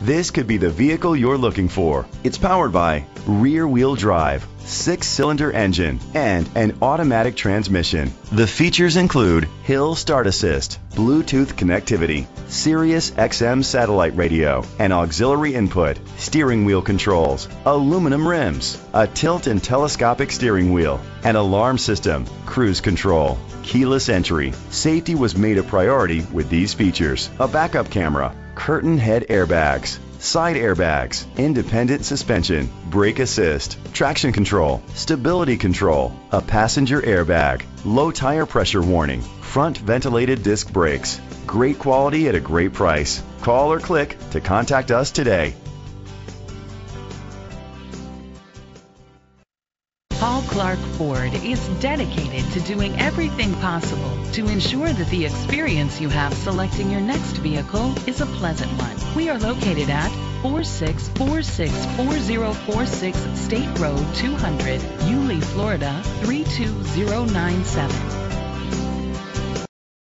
This could be the vehicle you're looking for. It's powered by rear-wheel drive, 6-cylinder engine, and an automatic transmission. The features include hill start assist, Bluetooth connectivity, Sirius XM satellite radio, an auxiliary input, steering wheel controls, aluminum rims, a tilt and telescopic steering wheel, an alarm system, cruise control, keyless entry. Safety was made a priority with these features: a backup camera, curtain head airbags, side airbags, independent suspension, brake assist, traction control, stability control, a passenger airbag, low tire pressure warning, front ventilated disc brakes. Great quality at a great price. Call or click to contact us today. Paul Clark Ford is dedicated to doing everything possible to ensure that the experience you have selecting your next vehicle is a pleasant one. We are located at 4646 4046 State Road 200, Yulee, Florida 32097.